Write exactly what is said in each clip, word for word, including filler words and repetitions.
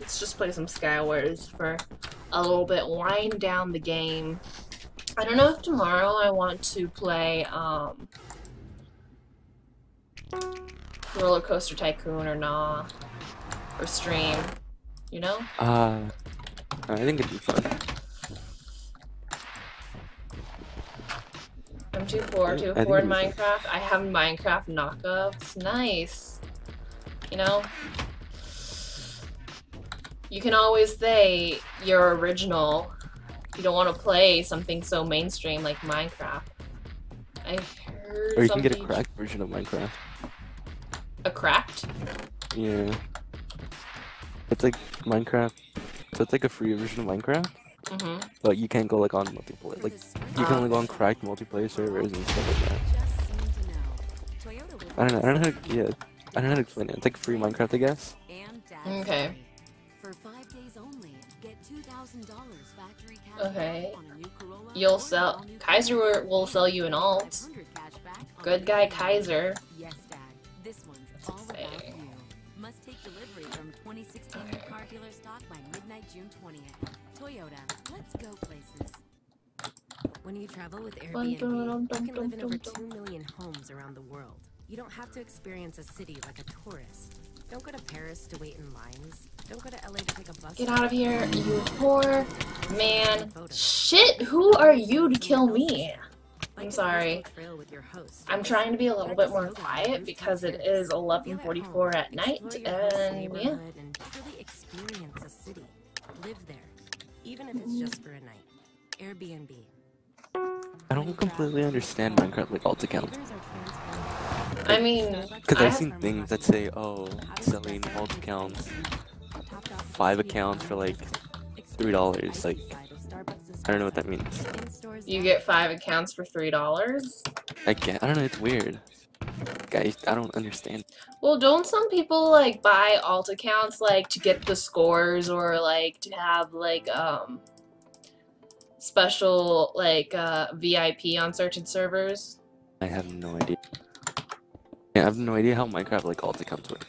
Let's just play some Skywars for a little bit, wind down the game. I don't know if tomorrow I want to play um, Roller Coaster Tycoon or nah, or stream, you know? Uh, I think it'd be fun. I'm too poor, too poor in Minecraft. I have Minecraft knockups. Nice. You know? You can always say you're original. You don't want to play something so mainstream like Minecraft. I've heard Or you something... can get a cracked version of Minecraft. A cracked? Yeah. It's like Minecraft. So it's like a free version of Minecraft. Mm-hmm. But you can't go like on multiplayer. Like you can only go on cracked multiplayer servers and stuff like that. I don't know. I don't know how to, yeah, I don't know how to explain it. It's like free Minecraft, I guess. Okay. For five days only, get two thousand dollars factory cash back on a new Corolla. You'll sell. Kaiser will sell you an alt. Good guy, Kaiser. Yes, Dad. This one's all about you. Must take delivery from twenty sixteen car dealer stock by midnight June twentieth. Toyota, let's go places. When you travel with Airbnb, you can live in over two million homes around the world. You don't have to experience a city like a tourist. Don't go to Paris to wait in lines. Don't go to L A to take a bus. Get out of here, you poor man. Shit, who are you to kill me? I'm sorry. I'm trying to be a little bit more quiet because it is eleven forty-four at night, and yeah. Experience a city. Live there, even if it's just for a night. Airbnb. I don't completely understand Minecraft like alt account. I mean, because I've seen things that say, oh, selling alt accounts, five accounts for like three dollars. Like, I don't know what that means. You get five accounts for three dollars? I get. I don't know. It's weird. Guys, I don't understand. Well, don't some people like buy alt accounts like to get the scores or like to have like um special like uh V I P on certain servers? I have no idea. Yeah, I have no idea how Minecraft like alt accounts work.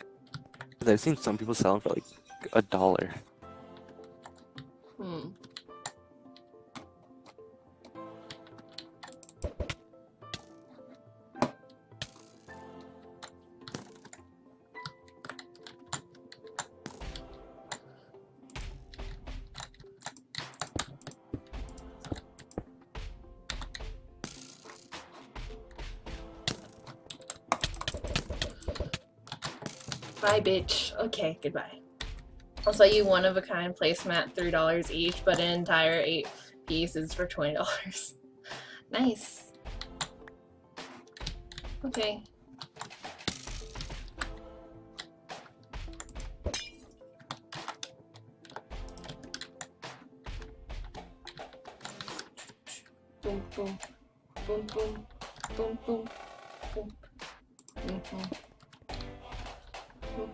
I've seen some people sell them for like a dollar. Hmm. Bye, bitch. Okay, goodbye. I'll sell you one of a kind placemat, three dollars each, but an entire eight pieces for twenty dollars. Nice. Okay. Boom, boom, boom, boom, boom, boom, boom, boom, boom. Mm-hmm. Boom,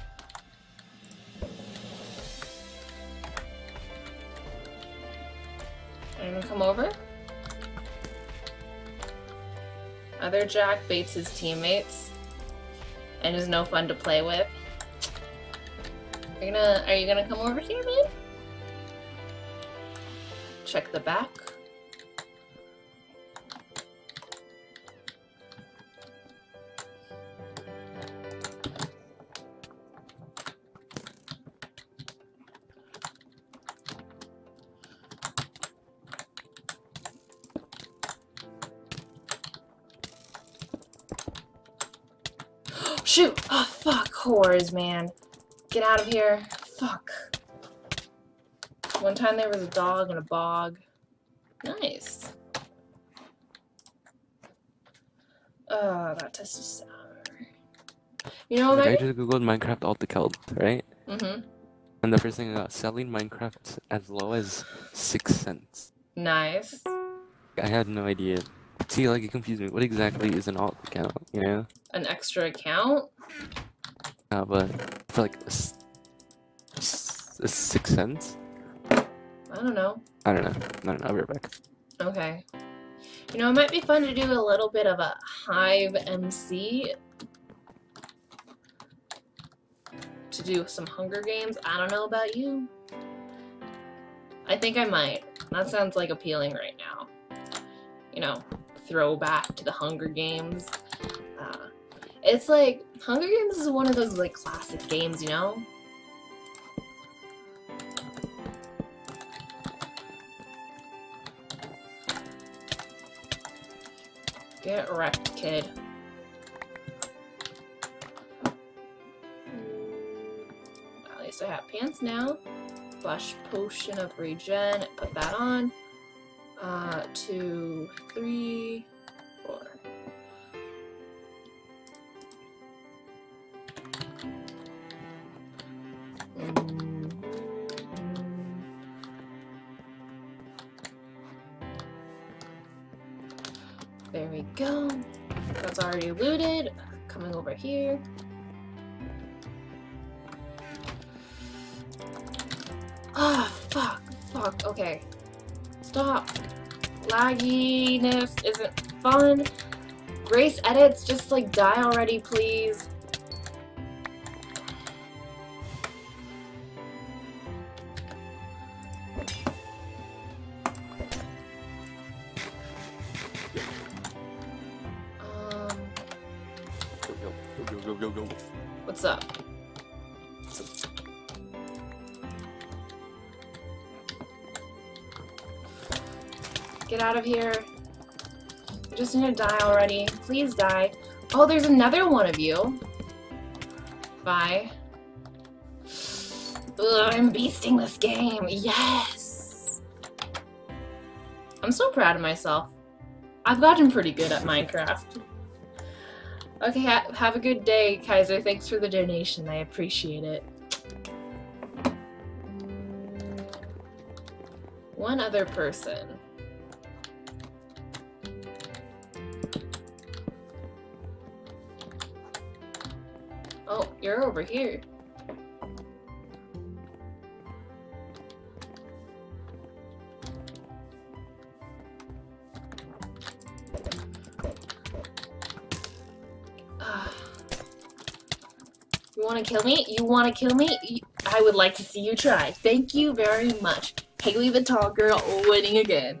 Come over. Other Jack baits his teammates and is no fun to play with. Are you gonna, are you gonna come over here, babe? Check the back. Shoot! Oh, fuck. Whores, man. Get out of here. Fuck. One time there was a dog in a bog. Nice. Oh, that test is sour. You know what I mean? I just googled Minecraft alt account, right? Mm-hmm. And the first thing I got, selling Minecraft as low as six cents. Nice. I had no idea. See, like, it confused me. What exactly is an alt account, you know? An extra account? Uh, but for like a, a six cents? I don't know. I don't know. I don't know. I'll be right back. Okay. You know, it might be fun to do a little bit of a Hive M C. To do some Hunger Games. I don't know about you. I think I might. That sounds like appealing right now. You know, throwback to the Hunger Games. Uh, it's like, Hunger Games is one of those like classic games, you know? Get wrecked, kid. At least I have pants now. Flush potion of regen. Put that on. Uh, two, three, four. There we go. That's already looted. Coming over here. Ah, oh, fuck, fuck, okay. Stop. Lagginess isn't fun. Grace edits, just like die already, please. What's up? Get out of here. I just need to die already. Please die. Oh, there's another one of you. Bye. Ugh, I'm beasting this game. Yes! I'm so proud of myself. I've gotten pretty good at Minecraft. Okay, ha have a good day, Kaiser. Thanks for the donation. I appreciate it. One other person. Oh, you're over here. You want to kill me? You want to kill me? I would like to see you try. Thank you very much. Hayley the tall girl winning again.